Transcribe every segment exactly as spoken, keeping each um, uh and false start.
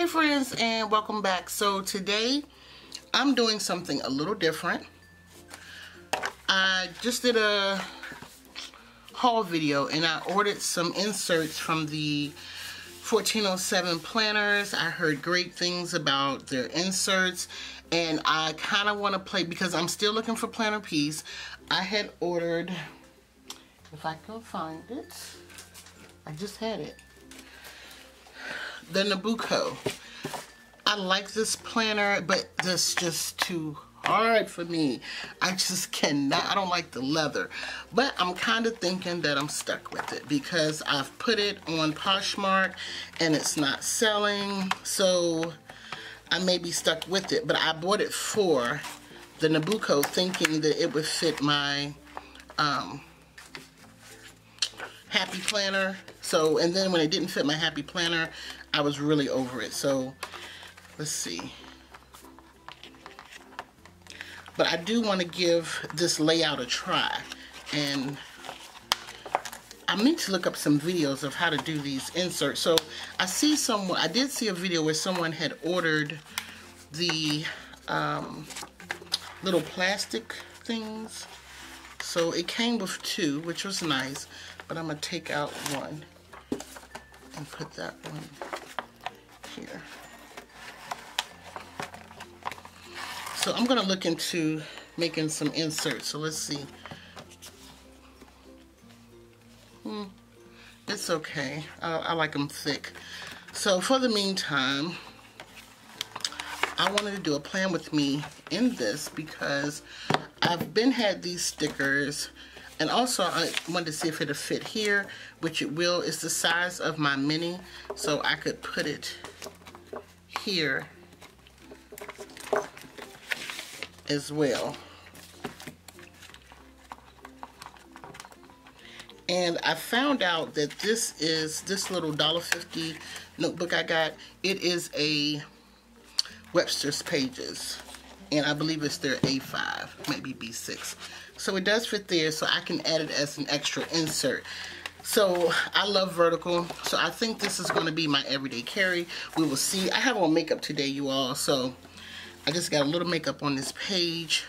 Hey friends, and welcome back. So today I'm doing something a little different. I just did a haul video and I ordered some inserts from the fourteen oh seven planners. I heard great things about their inserts and I kind of want to play because I'm still looking for planner piece. I had ordered, if I can find it, I just had it, the Nabucco. I like this planner, but this just too hard for me. I just cannot. I don't like the leather, but I'm kind of thinking that I'm stuck with it because I've put it on Poshmark and it's not selling, so I may be stuck with it. But I bought it for the Nabucco thinking that it would fit my um, Happy Planner. So, and then when it didn't fit my Happy Planner, I was really over it. So let's see. But I do want to give this layout a try. And I need to look up some videos of how to do these inserts. So I see someone, I did see a video where someone had ordered the um, little plastic things. So it came with two, which was nice. But I'm going to take out one and put that one here. So I'm going to look into making some inserts. So let's see. Hmm. It's okay. I, I like them thick. So for the meantime, I wanted to do a plan with me in this because I've been had these stickers. And also I wanted to see if it'll fit here, which it will. It's the size of my mini. So I could put it here as well. And I found out that this is this little dollar fifty notebook I got. It is a Webster's Pages, and I believe it's their A five, maybe B six. So it does fit there, so I can add it as an extra insert. So I love vertical, so I think this is going to be my everyday carry. We will see. I have on makeup today, you all, so I just got a little makeup on this page.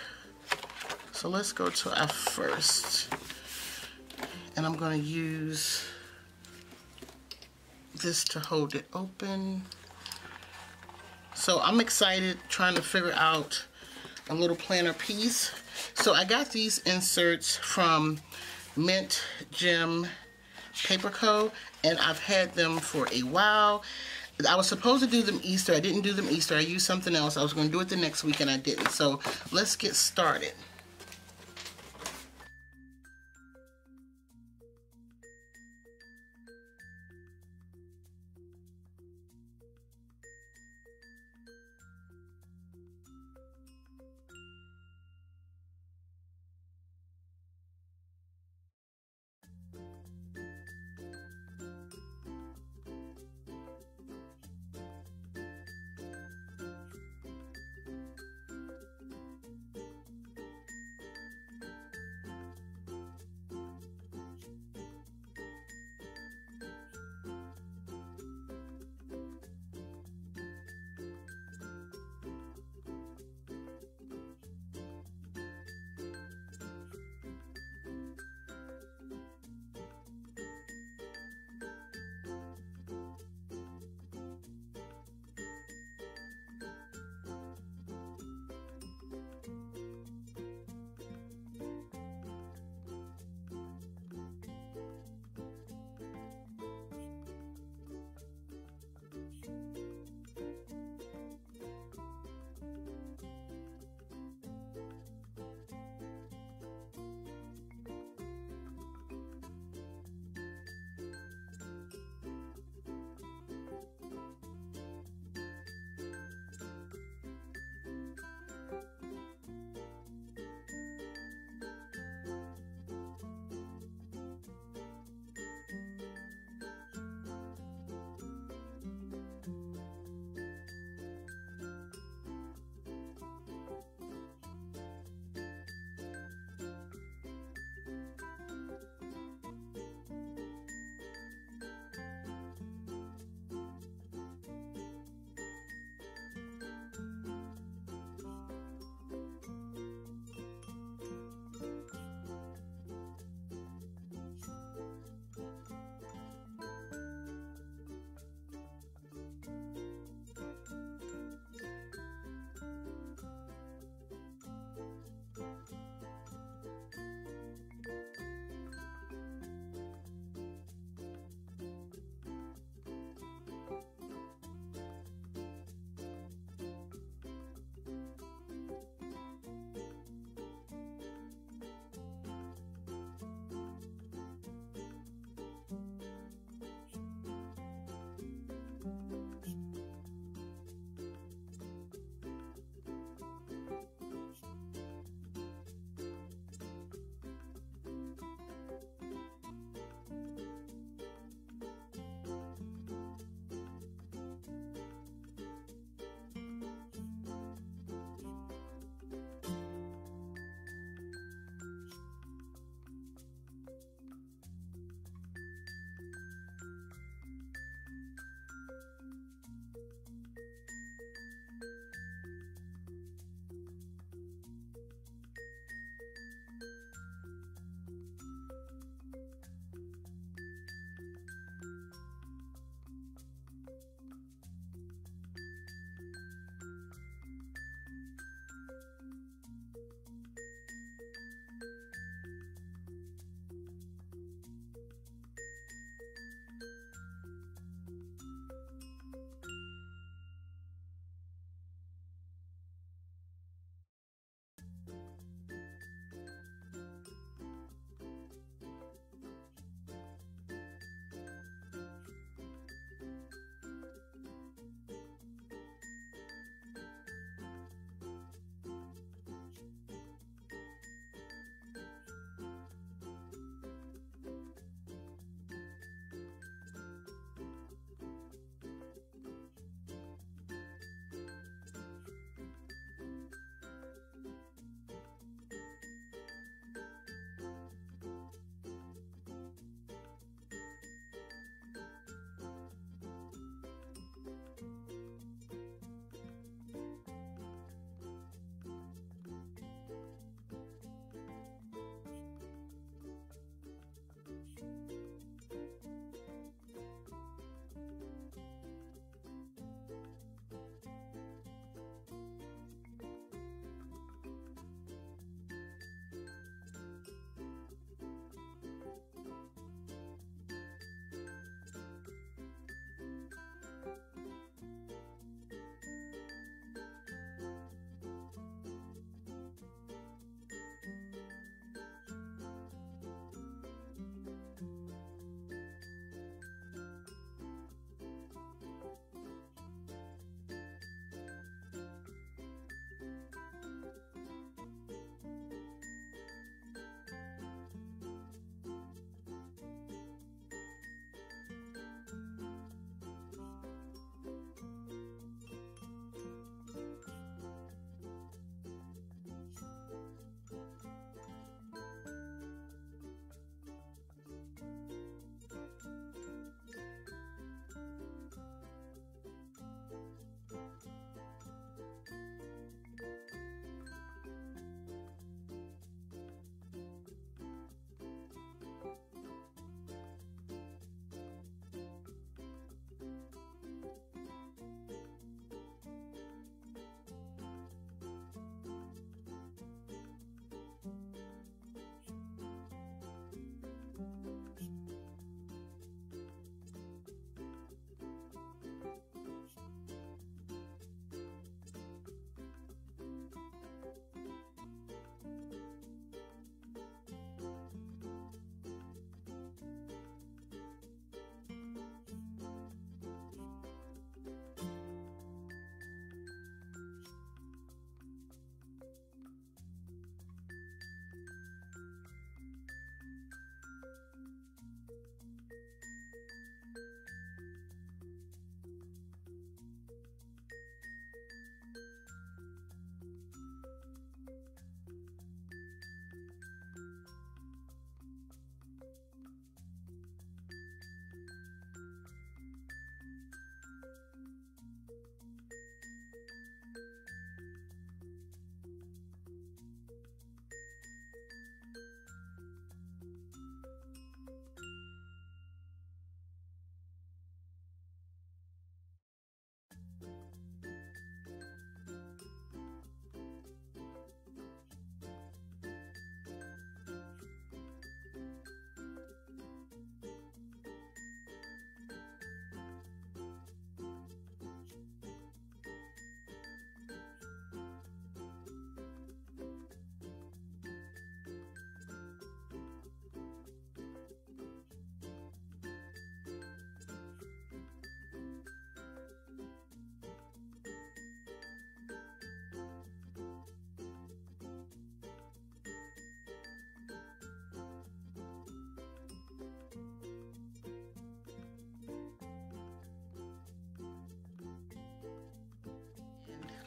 So let's go to our first. And I'm going to use this to hold it open. So I'm excited, trying to figure out a little planner piece. So I got these inserts from Mint Gem Paper Co. And I've had them for a while. I was supposed to do them Easter. I didn't do them Easter. I used something else. I was going to do it the next week and I didn't. So let's get started.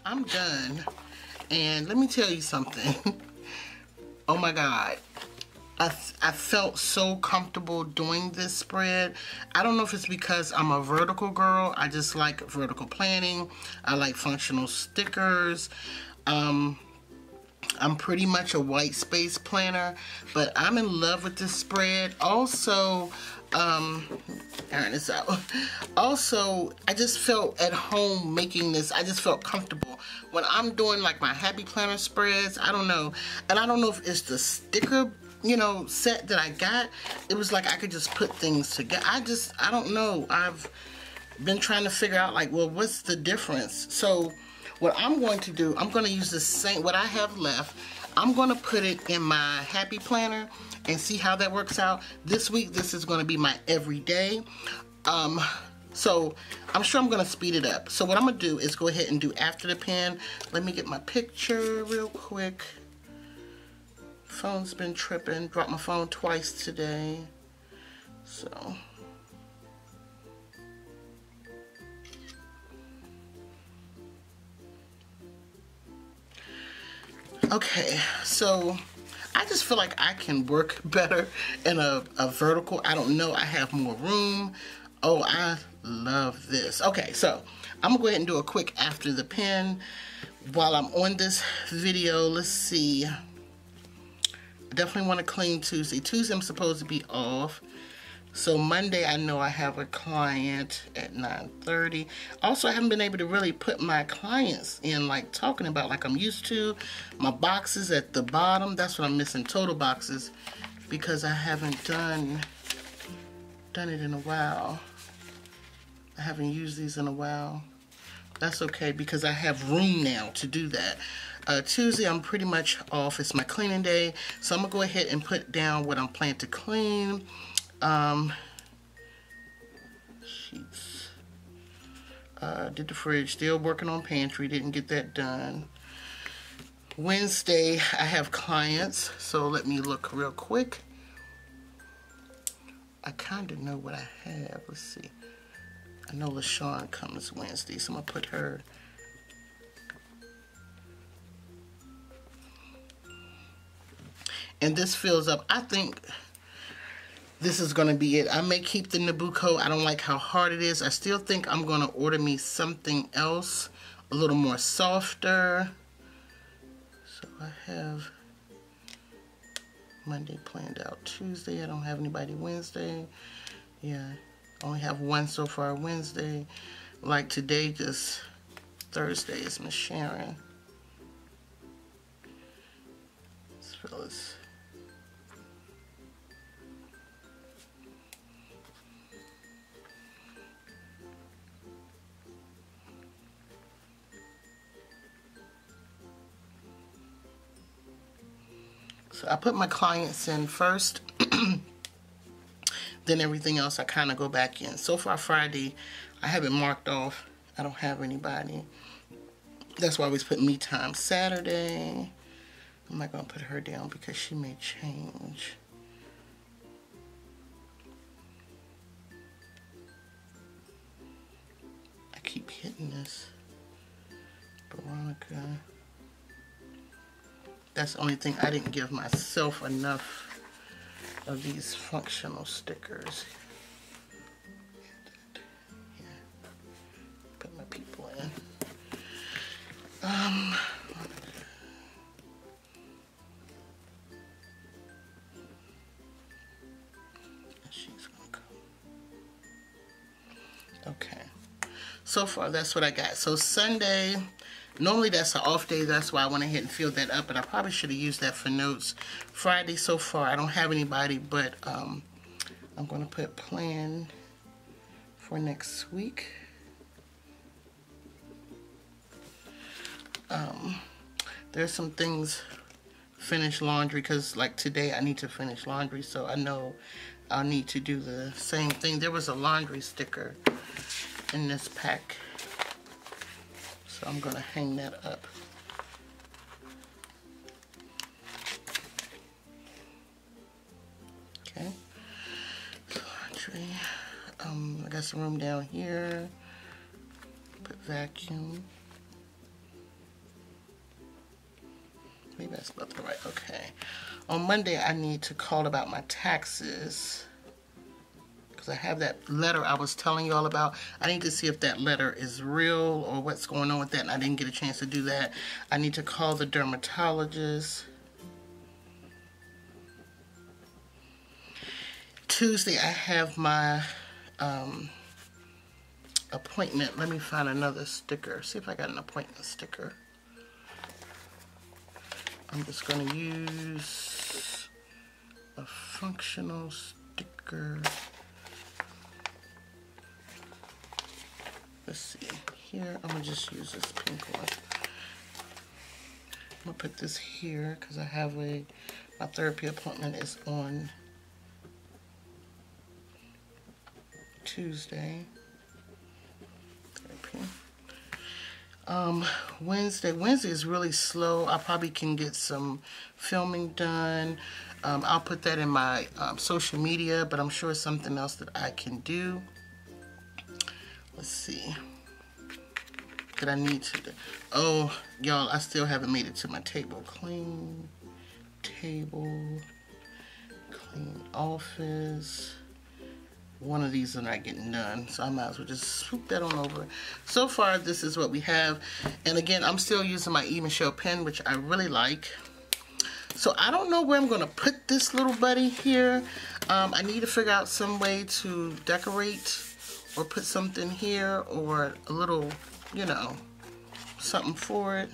I'm done. And let me tell you something. Oh my God. I, I felt so comfortable doing this spread. I don't know if it's because I'm a vertical girl. I just like vertical planning. I like functional stickers. Um, I'm pretty much a white space planner, but I'm in love with this spread. Also, um, iron this out. Also, I just felt at home making this. I just felt comfortable. When I'm doing like my Happy Planner spreads, I don't know. And I don't know if it's the sticker, you know, set that I got. It was like I could just put things together. I just, I don't know. I've been trying to figure out like, well, what's the difference? So, what I'm going to do, I'm going to use the same, what I have left, I'm going to put it in my Happy Planner and see how that works out. This week, this is going to be my everyday. Um, so, I'm sure I'm going to speed it up. So, what I'm going to do is go ahead and do after the pen. Let me get my picture real quick. Phone's been tripping. Dropped my phone twice today. So... okay, so I just feel like I can work better in a, a vertical. I don't know. I have more room. Oh, I love this. Okay, so I'm going to go ahead and do a quick after the pen while I'm on this video. Let's see. I definitely want to clean Tuesday. Tuesday I'm supposed to be off. So Monday I know I have a client at nine thirty. Also, I haven't been able to really put my clients in like talking about like I'm used to. My boxes at the bottom, that's what I'm missing, total boxes, because I haven't done done it in a while. I haven't used these in a while. That's okay because I have room now to do that. Uh, Tuesday, I'm pretty much off. It's my cleaning day. So I'm gonna go ahead and put down what I'm planning to clean. Um, sheets, uh, did the fridge, still working on pantry, didn't get that done. Wednesday, I have clients, so let me look real quick. I kind of know what I have, let's see. I know LaShawn comes Wednesday, so I'm going to put her. And this fills up, I think... this is going to be it. I may keep the Nabucco. I don't like how hard it is. I still think I'm going to order me something else, a little more softer. So I have Monday planned out. Tuesday, I don't have anybody. Wednesday, yeah, I only have one so far. Wednesday, like today, just Thursday is Miss Sharon. Let's fill this. So I put my clients in first, then everything else I kind of go back in. So far Friday, I haven't marked off. I don't have anybody. That's why I always put me time. Saturday, I'm not going to put her down because she may change. I keep hitting this. Veronica. That's the only thing, I didn't give myself enough of these functional stickers. Yeah. Put my people in. Um, she's gonna come. Okay. So far, that's what I got. So Sunday. Normally that's an off day, that's why I went ahead and filled that up, but I probably should have used that for notes. Friday so far, I don't have anybody, but um, I'm going to put plan for next week. Um, there's some things, finish laundry, because like today I need to finish laundry, so I know I'll need to do the same thing. There was a laundry sticker in this pack. So I'm going to hang that up. Okay. Laundry. Um, I got some room down here. Put vacuum. Maybe I spelled it right. Okay. On Monday, I need to call about my taxes. Because I have that letter I was telling you all about. I need to see if that letter is real or what's going on with that. And I didn't get a chance to do that. I need to call the dermatologist. Tuesday, I have my um, appointment. Let me find another sticker. See if I got an appointment sticker. I'm just going to use a functional sticker. Let's see. Here, I'm going to just use this pink one. I'm going to put this here because I have a, my therapy appointment is on Tuesday. Therapy. Um, Wednesday. Wednesday is really slow. I probably can get some filming done. Um, I'll put that in my um, social media, but I'm sure it's something else that I can do. Let's see. That I need to do. Oh, y'all, I still haven't made it to my table. Clean table. Clean office. One of these are not getting done, so I might as well just swoop that on over. So far, this is what we have. And again, I'm still using my E Michelle pen, which I really like. So I don't know where I'm going to put this little buddy here. Um, I need to figure out some way to decorate or put something here or a little, you know, something for it.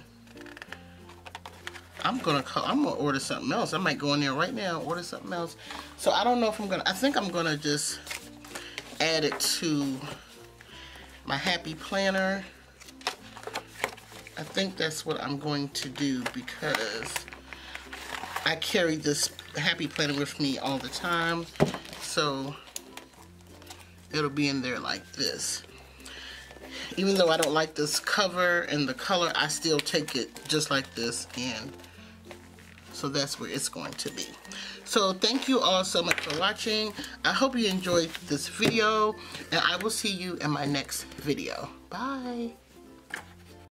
I'm gonna call, I'm gonna order something else. I might go in there right now, order something else. So I don't know if I'm gonna. I think I'm gonna just add it to my Happy Planner. I think that's what I'm going to do because I carry this Happy Planner with me all the time, so it'll be in there like this. Even though I don't like this cover and the color, I still take it just like this, and so that's where it's going to be. So thank you all so much for watching. I hope you enjoyed this video, and I will see you in my next video. Bye.